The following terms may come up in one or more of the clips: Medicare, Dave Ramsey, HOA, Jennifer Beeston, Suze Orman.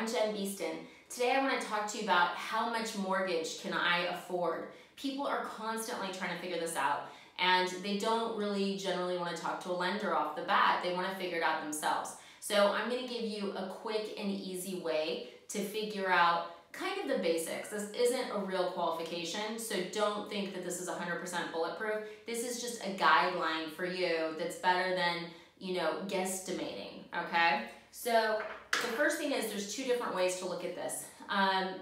I'm Jen Beeston. Today I want to talk to you about how much mortgage can I afford? People are constantly trying to figure this out, and they don't really generally want to talk to a lender off the bat. They want to figure it out themselves. So I'm going to give you a quick and easy way to figure out kind of the basics. This isn't a real qualification, so don't think that this is 100% bulletproof. This is just a guideline for you that's better than, you know, guesstimating, okay? So the first thing is there's two different ways to look at this.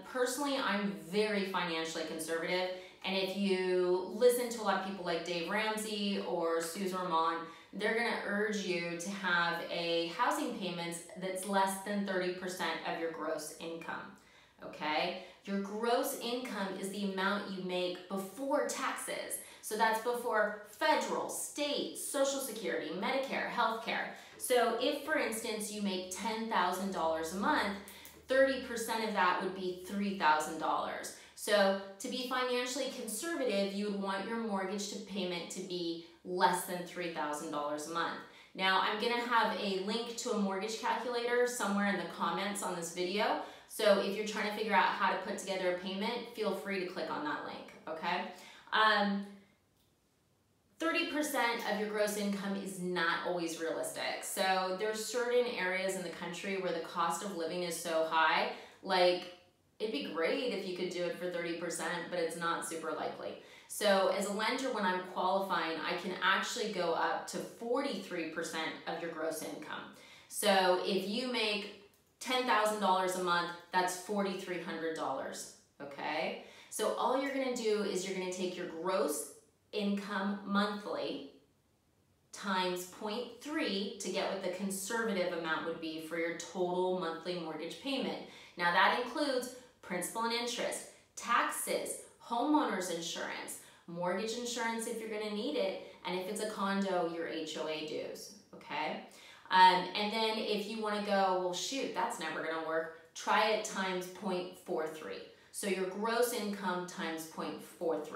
Personally, I'm very financially conservative, and if you listen to a lot of people like Dave Ramsey or Suze Orman, they're gonna urge you to have a housing payments that's less than 30% of your gross income. Okay, your gross income is the amount you make before taxes. So that's before federal, state, Social Security, Medicare, healthcare. So if, for instance, you make $10,000 a month, 30% of that would be $3,000. So to be financially conservative, you would want your mortgage payment to be less than $3,000 a month. Now, I'm gonna have a link to a mortgage calculator somewhere in the comments on this video. So if you're trying to figure out how to put together a payment, feel free to click on that link, okay? 30% of your gross income is not always realistic. So there's certain areas in the country where the cost of living is so high, like it'd be great if you could do it for 30%, but it's not super likely. So as a lender, when I'm qualifying, I can actually go up to 43% of your gross income. So if you make $10,000 a month, that's $4,300, okay? So all you're gonna do is you're gonna take your gross income monthly times 0.3 to get what the conservative amount would be for your total monthly mortgage payment. Now that includes principal and interest, taxes, homeowner's insurance, mortgage insurance if you're gonna need it, and if it's a condo, your HOA dues, okay? And then if you want to go, well, shoot, that's never going to work, try it times 0.43. So your gross income times 0.43,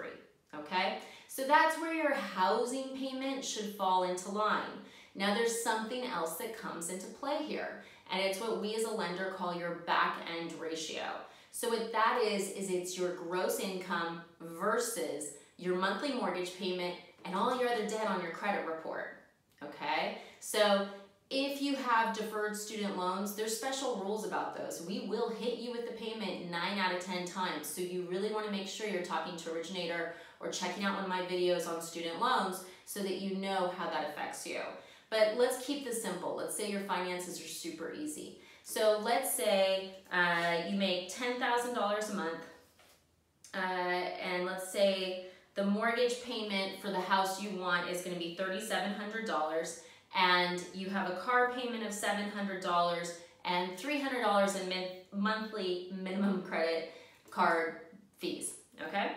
okay? So that's where your housing payment should fall into line. Now there's something else that comes into play here, and it's what we as a lender call your back-end ratio. So what that is it's your gross income versus your monthly mortgage payment and all your other debt on your credit report, okay? So if you have deferred student loans, there's special rules about those. We will hit you with the payment 9 out of 10 times. So you really want to make sure you're talking to an originator or checking out one of my videos on student loans so that you know how that affects you. But let's keep this simple. Let's say your finances are super easy. So let's say you make $10,000 a month, and let's say the mortgage payment for the house you want is going to be $3,700. And you have a car payment of $700 and $300 in monthly minimum credit card fees, okay?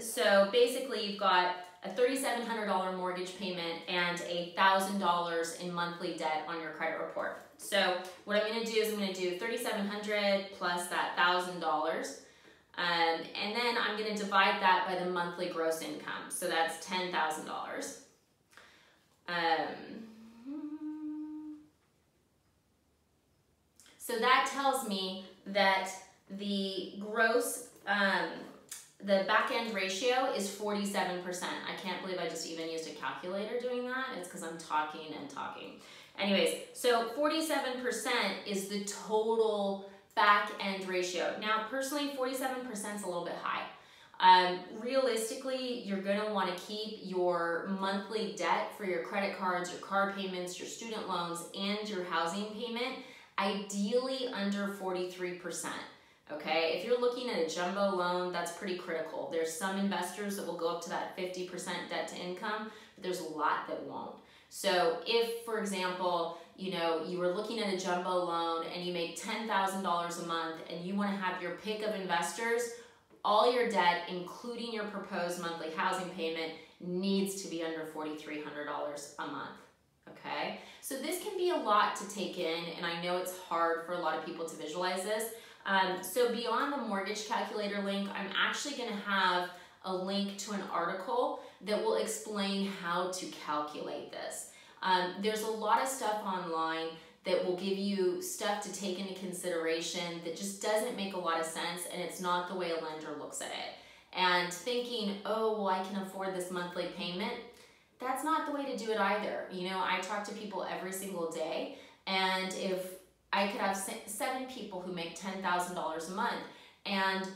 So basically you've got a $3,700 mortgage payment and $1,000 in monthly debt on your credit report. So what I'm gonna do is I'm gonna do $3,700 plus that $1,000, and then I'm gonna divide that by the monthly gross income. So that's $10,000. So that tells me that the gross, the back end ratio is 47%. I can't believe I just even used a calculator doing that. It's because I'm talking and talking. Anyways, so 47% is the total back end ratio. Now, personally, 47% is a little bit high. Realistically, you're going to want to keep your monthly debt for your credit cards, your car payments, your student loans, and your housing payment, ideally under 43%. Okay, if you're looking at a jumbo loan, that's pretty critical. There's some investors that will go up to that 50% debt to income, but there's a lot that won't. So if, for example, you know, you were looking at a jumbo loan and you make $10,000 a month and you want to have your pick of investors, all your debt, including your proposed monthly housing payment, needs to be under $4,300 a month, okay? So this can be a lot to take in, and I know it's hard for a lot of people to visualize this. So beyond the mortgage calculator link, I'm actually gonna have a link to an article that will explain how to calculate this. There's a lot of stuff online that will give you stuff to take into consideration that just doesn't make a lot of sense, and it's not the way a lender looks at it. And thinking, oh, well, I can afford this monthly payment, that's not the way to do it either. You know, I talk to people every single day, and if I could have 7 people who make $10,000 a month, and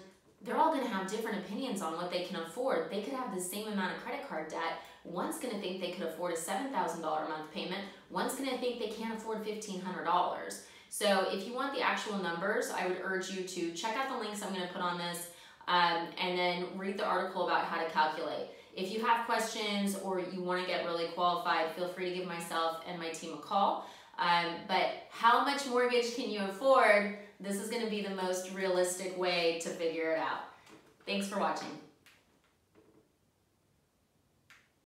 they're all gonna have different opinions on what they can afford. They could have the same amount of credit card debt. One's gonna think they could afford a $7,000 a month payment. One's gonna think they can't afford $1,500. So if you want the actual numbers, I would urge you to check out the links I'm gonna put on this, and then read the article about how to calculate. If you have questions or you wanna get really qualified, feel free to give myself and my team a call. But how much mortgage can you afford? This is going to be the most realistic way to figure it out. Thanks for watching.